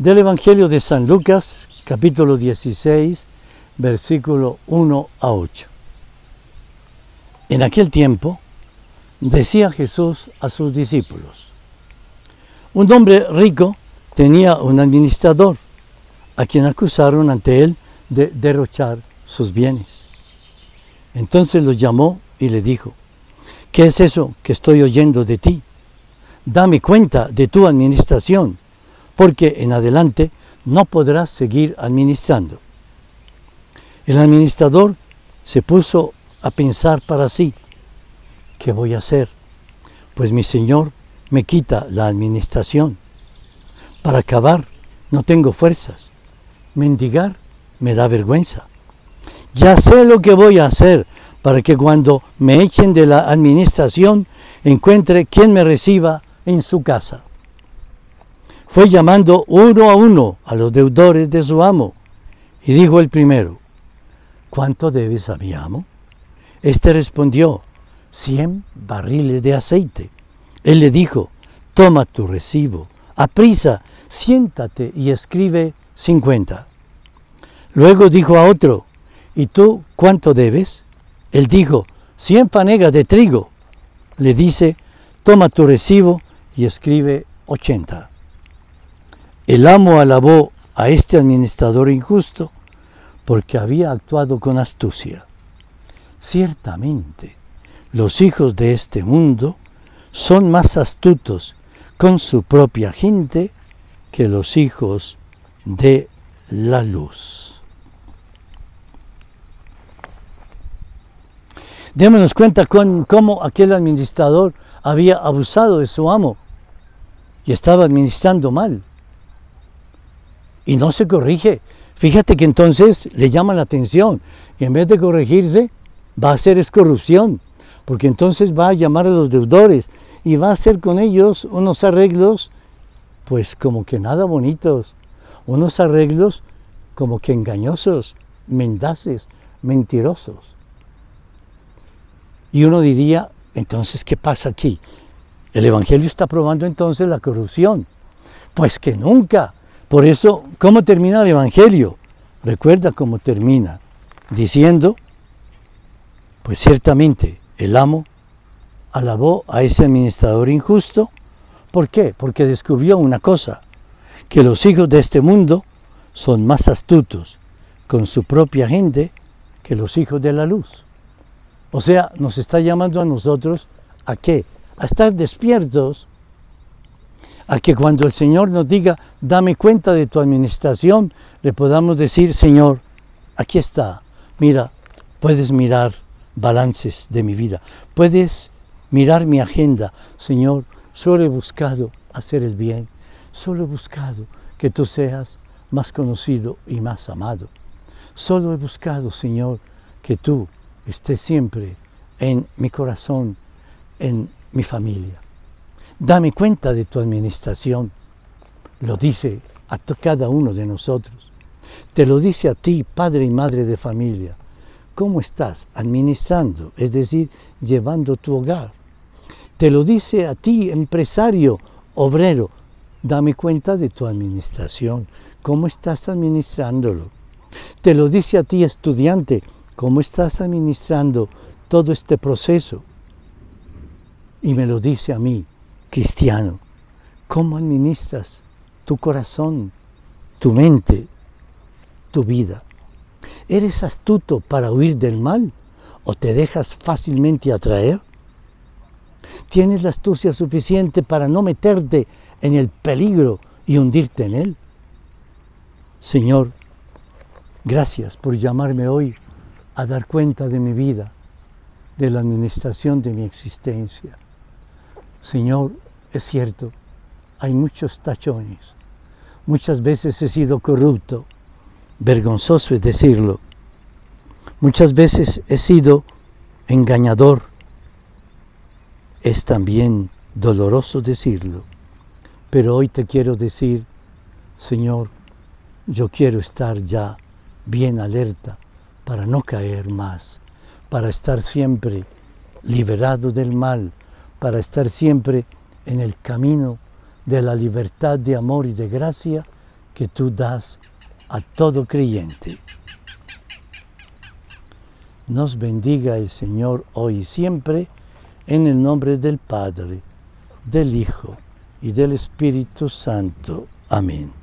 del Evangelio de San Lucas, capítulo 16, versículo 1 a 8. En aquel tiempo, decía Jesús a sus discípulos: un hombre rico tenía un administrador, a quien acusaron ante él de derrochar sus bienes. Entonces lo llamó y le dijo: ¿qué es eso que estoy oyendo de ti? Dame cuenta de tu administración, porque en adelante no podrás seguir administrando. El administrador se puso a pensar para sí: ¿qué voy a hacer? Pues mi señor me quita la administración. Para acabar, no tengo fuerzas. Mendigar me da vergüenza. Ya sé lo que voy a hacer para que cuando me echen de la administración encuentre quien me reciba en su casa. Fue llamando uno a uno a los deudores de su amo y dijo el primero: ¿cuánto debes a mi amo? Este respondió: 100 barriles de aceite. Él le dijo: toma tu recibo, aprisa, siéntate y escribe 50. Luego dijo a otro: ¿y tú cuánto debes? Él dijo: 100 fanegas de trigo. Le dice: toma tu recibo y escribe 80. El amo alabó a este administrador injusto porque había actuado con astucia. Ciertamente, los hijos de este mundo son más astutos con su propia gente que los hijos de la luz. Démonos cuenta con cómo aquel administrador había abusado de su amo y estaba administrando mal. Y no se corrige. Fíjate que entonces le llama la atención y en vez de corregirse va a hacer es corrupción, porque entonces va a llamar a los deudores y va a hacer con ellos unos arreglos pues como que nada bonitos, unos arreglos como que engañosos, mendaces, mentirosos. Y uno diría, entonces, ¿qué pasa aquí? El Evangelio está probando entonces la corrupción. Pues que nunca. Por eso, ¿cómo termina el Evangelio? Recuerda cómo termina, diciendo: pues ciertamente el amo alabó a ese administrador injusto. ¿Por qué? Porque descubrió una cosa, que los hijos de este mundo son más astutos con su propia gente que los hijos de la luz. O sea, nos está llamando a nosotros ¿a qué? A estar despiertos, a que cuando el Señor nos diga: dame cuenta de tu administración, le podamos decir: Señor, aquí está, mira, puedes mirar balances de mi vida, puedes mirar mi agenda. Señor, solo he buscado hacer el bien, solo he buscado que tú seas más conocido y más amado. Solo he buscado, Señor, que tú esté siempre en mi corazón, en mi familia. Dame cuenta de tu administración. Lo dice a cada uno de nosotros. Te lo dice a ti, padre y madre de familia. ¿Cómo estás administrando? Es decir, llevando tu hogar. Te lo dice a ti, empresario, obrero. Dame cuenta de tu administración. ¿Cómo estás administrándolo? Te lo dice a ti, estudiante. ¿Cómo estás administrando todo este proceso? Y me lo dice a mí, cristiano. ¿Cómo administras tu corazón, tu mente, tu vida? ¿Eres astuto para huir del mal o te dejas fácilmente atraer? ¿Tienes la astucia suficiente para no meterte en el peligro y hundirte en él? Señor, gracias por llamarme hoy a dar cuenta de mi vida, de la administración de mi existencia. Señor, es cierto, hay muchos tachones. Muchas veces he sido corrupto, vergonzoso es decirlo. Muchas veces he sido engañador, es también doloroso decirlo. Pero hoy te quiero decir, Señor, yo quiero estar ya bien alerta, para no caer más, para estar siempre liberado del mal, para estar siempre en el camino de la libertad de amor y de gracia que tú das a todo creyente. Nos bendiga el Señor hoy y siempre, en el nombre del Padre, del Hijo y del Espíritu Santo. Amén.